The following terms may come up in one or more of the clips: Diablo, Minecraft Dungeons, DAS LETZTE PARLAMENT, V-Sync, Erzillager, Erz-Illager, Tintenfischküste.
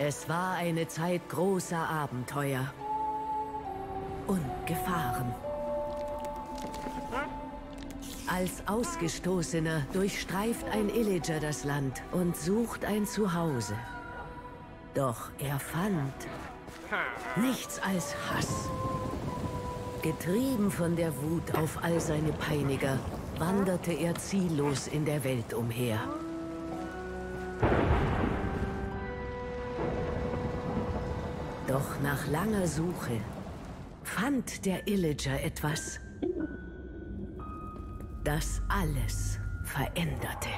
Es war eine Zeit großer Abenteuer und Gefahren. Als Ausgestoßener durchstreift ein Illager das Land und sucht ein Zuhause. Doch er fand nichts als Hass. Getrieben von der Wut auf all seine Peiniger, wanderte er ziellos in der Welt umher. Doch nach langer Suche fand der Illager etwas, das alles veränderte.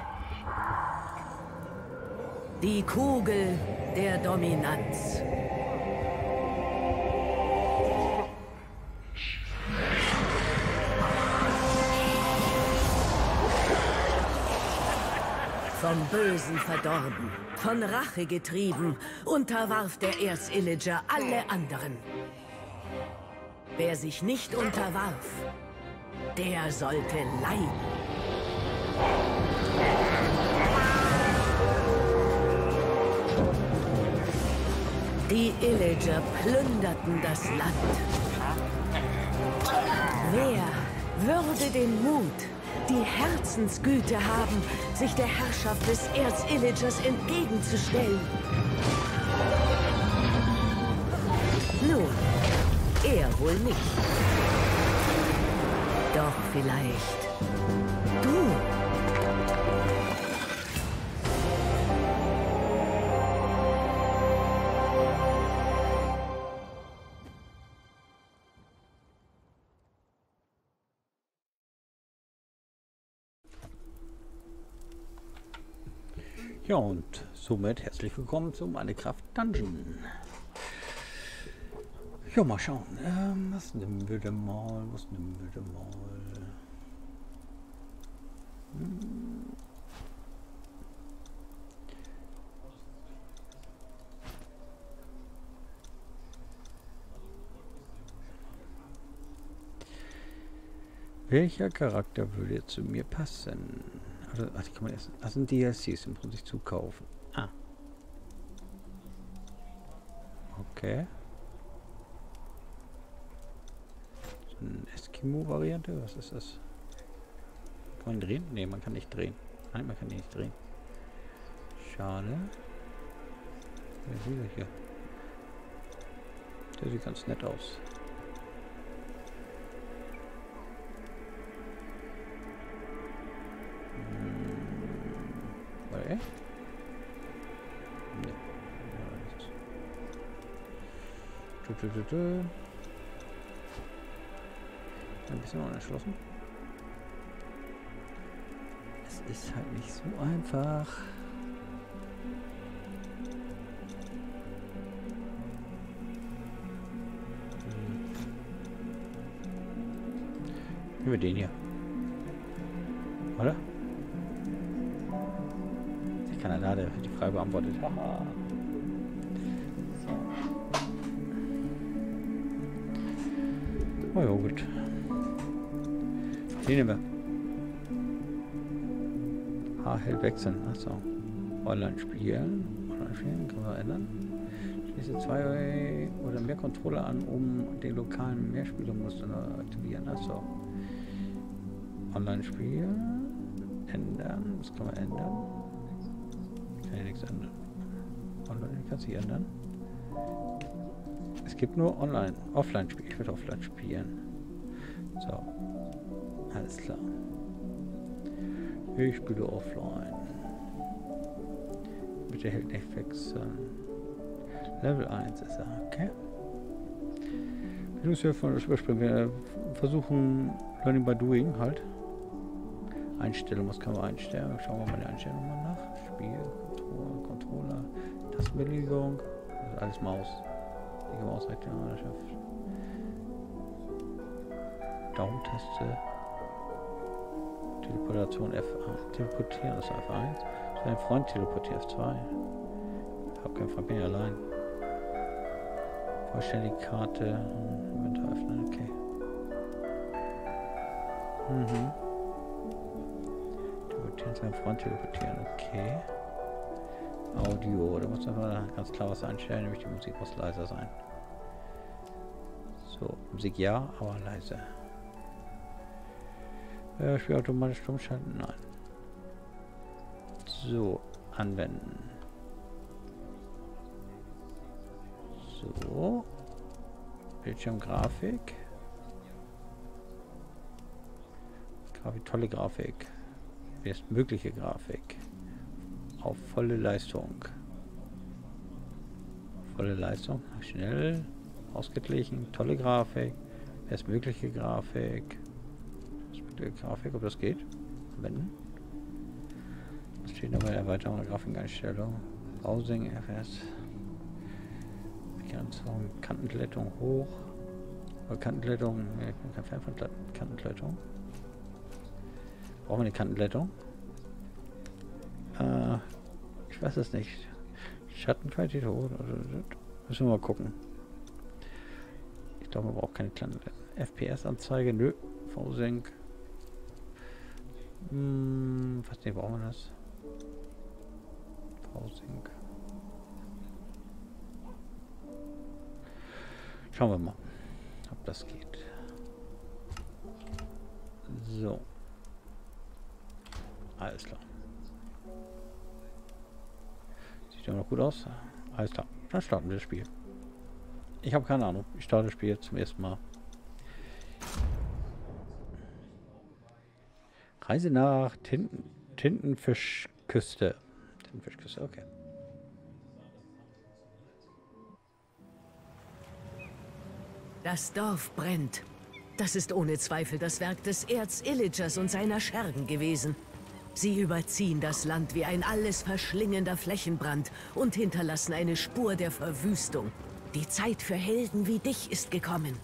Die Kugel der Dominanz. Vom Bösen verdorben, von Rache getrieben, unterwarf der Erzillager alle anderen. Wer sich nicht unterwarf, der sollte leiden. Die Illager plünderten das Land. Wer würde den Mut, die Herzensgüte haben, sich der Herrschaft des Erzillagers entgegenzustellen? Nun, er wohl nicht. Doch vielleicht du. Ja, und somit herzlich willkommen zu Minecraft Dungeons. Ja, mal schauen. Was nehmen wir denn mal? Welcher Charakter würde zu mir passen? Ach, die kann man erst. Das sind DLCs, die muss man sich zukaufen. Ah. Okay. Eskimo-Variante, was ist das? Kann man drehen? Ne, man kann nicht drehen. Nein, man kann nicht drehen. Schade. Wer ist dieser hier? Der sieht ganz nett aus. Okay. Ne. Ein bisschen unerschlossen. Es ist halt nicht so einfach. Über den hier. Oder? Ich kann ja die Frage beantwortet. Haha. Oh ja, gut. Den nehmen wir. Haarhell wechseln. Achso. Online spielen. Online spielen. Können wir ändern. Schließe 2 oder mehr Controller an, um den lokalen Mehrspielermuster aktivieren. Achso. Online spielen. Ändern. Was kann man ändern? Kann ja nichts ändern. Online kann sich ändern. Es gibt nur Online. Offline spielen. Ich würde offline spielen. So. Alles klar. Ich spiele offline. Bitte hält nicht wechseln. Level 1 ist er. Okay. Wir versuchen Learning by Doing halt. Einstellung, was kann man einstellen? Schauen wir mal die Einstellung mal nach. Spiel, Controller, Tastenbelegung. Also alles Maus. Die Mausrechte. Daumen-Taste. Teleportation F1. Teleportieren ist F1. Sein Freund teleportiert F2. Ich habe keinen Freund, bin ich allein. Vollständige Karte. Inventar öffnen, okay. Mhm. Teleportieren, sein Freund teleportieren, okay. Audio, da muss man ganz klar was einstellen, nämlich die Musik muss leiser sein. So, Musik ja, aber leise. Spiel automatisch stumm schalten? Nein. So, anwenden. So. Bildschirmgrafik. Tolle Grafik. Bestmögliche Grafik. Auf volle Leistung. Volle Leistung. Schnell. Ausgeglichen. Tolle Grafik. Bestmögliche Grafik. Grafik, ob das geht? Anwenden. Was steht da bei der Erweiterung der Grafikeinstellung? Browsing, FS. Begrenzung, Kantenglättung hoch. Oder Kantenglättung, ich bin kein Fan von Kantenglättung. Brauchen wir eine Kantenglättung? Ich weiß es nicht. Schattenqualität hoch. Müssen wir mal gucken. Ich glaube, man braucht keine Kantenglättung. FPS-Anzeige, nö. V-Sync. Fast nicht, brauchen wir das. V-Sync. Schauen wir mal, ob das geht. So. Alles klar. Sieht ja noch gut aus. Alles klar. Dann starten wir das Spiel. Ich habe keine Ahnung. Ich starte das Spiel jetzt zum ersten Mal. Reise nach Tintenfischküste. Tintenfischküste, okay. Das Dorf brennt. Das ist ohne Zweifel das Werk des Erzillagers und seiner Schergen gewesen. Sie überziehen das Land wie ein alles verschlingender Flächenbrand und hinterlassen eine Spur der Verwüstung. Die Zeit für Helden wie dich ist gekommen.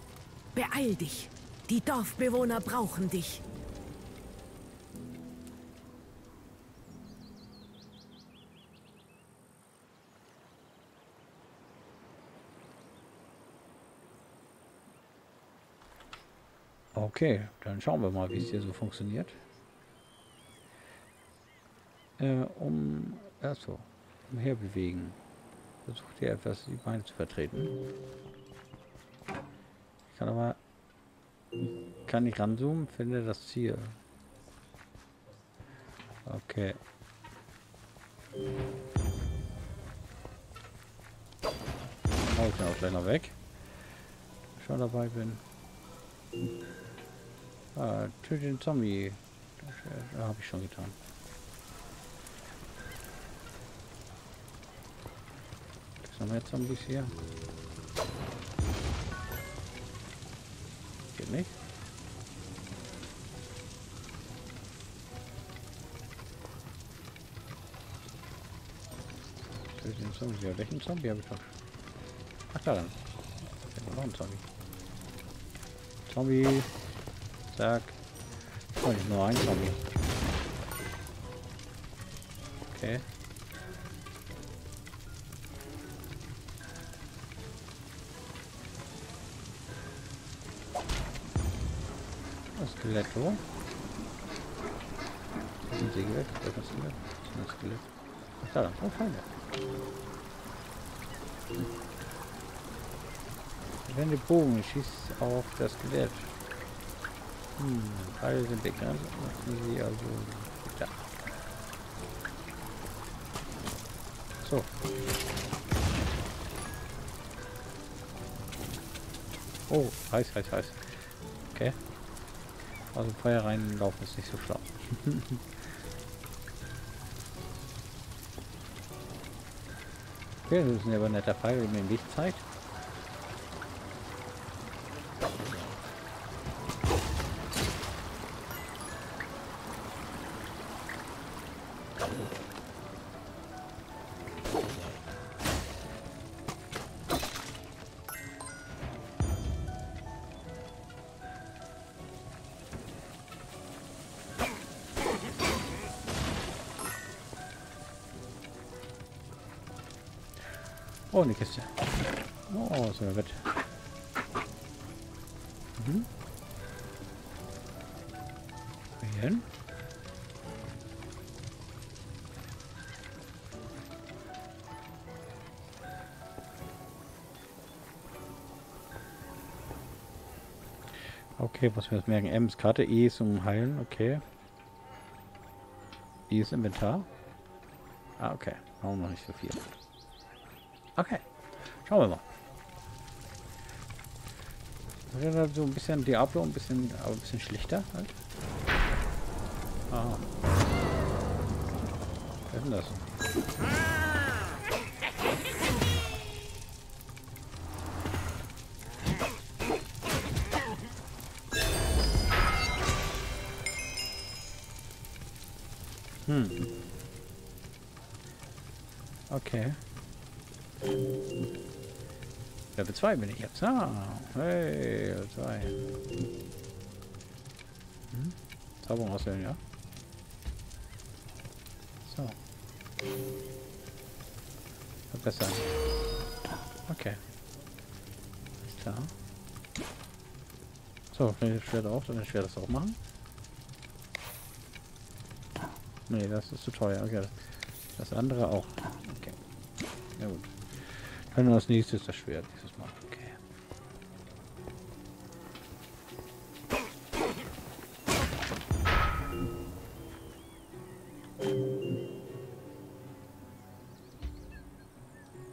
Beeil dich. Die Dorfbewohner brauchen dich. Okay, dann schauen wir mal, wie es hier so funktioniert. Umherbewegen. Versucht hier etwas die Beine zu vertreten. Ich kann aber... Kann nicht ranzoomen, finde das Ziel. Okay. Oh, ich bin auch gleich noch weg. Wenn ich schon dabei bin. Ah, töte den Zombie. Das habe ich schon getan. Gibt's noch mehr Zombies hier? Geht nicht. Töte den Zombie. Ja, welchen Zombie habe ich doch? Ach, da dann. Da war noch ein Zombie. Zombie. Zack. Oh, ich nur ein Zombie. Okay. Das Skelett, wo? Das ist ein Skelett. Das ist ein Skelett. Ach, da, oh, Feinde. Wenn der Bogen schießt auf das Skelett. Alle sind begrenzt, müssen sie also da. So. Oh, heiß, heiß, heiß. Okay. Also Feuer reinlaufen ist nicht so schlau. Okay, das ist aber ein netter Pfeil, der mir den Weg zeigt. Oh, eine Kiste. Oh, so ein Bett. Hier hin. Okay, was wir jetzt merken. M ist Karte, E ist um Heilen, okay. E ist Inventar. Ah, okay. Brauchen noch nicht so viel. Okay. Schauen wir mal. So ein bisschen Diablo, ein bisschen schlechter halt. Ah. Was ist denn das? Hm. Okay. Level 2 bin ich jetzt. Ah, hey, Level 2. Hm? Zauberung auswählen, ja? So. Verbessern. Okay. Ist klar. So, kann ich das Schwert auch, dann das Schwert das auch machen. Nee, das ist zu teuer. Okay. Das andere auch. Okay. Ja gut. Dann als nächstes das Schwert. Dieses Mal. Okay.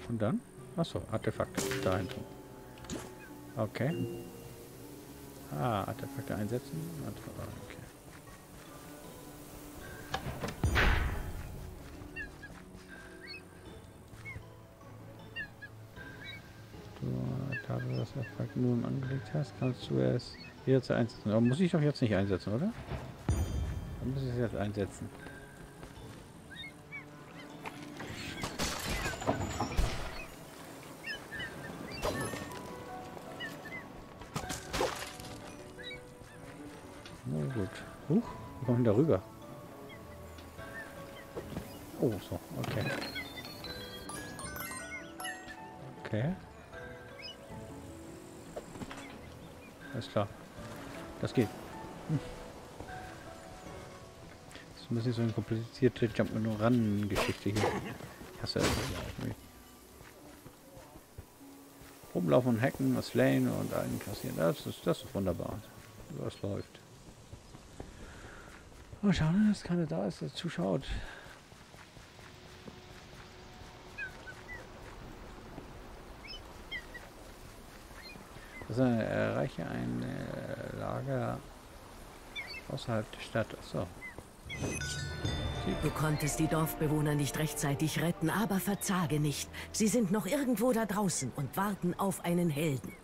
Und dann? Achso, Artefakte. Da hinten. Okay. Ah, Artefakte einsetzen. Okay. Artefakt nur im angelegt hast, kannst du es jetzt einsetzen. Aber muss ich doch jetzt nicht einsetzen, oder? Dann muss ich es jetzt einsetzen. Na gut. Huch, wir kommen da rüber. Oh, so, okay. Okay. Alles klar. Das geht. Hm. Das ist ein bisschen so eine komplizierte Jump-and-Run-Geschichte hier. Ich hasse das irgendwie. Rumlaufen und hacken, was slayen und einkassieren. Das ist wunderbar. Das läuft. Oh, schauen, dass keiner da ist, der zuschaut. Also, erreiche ein Lager außerhalb der Stadt. Achso. Du konntest die Dorfbewohner nicht rechtzeitig retten, aber verzage nicht. Sie sind noch irgendwo da draußen und warten auf einen Helden.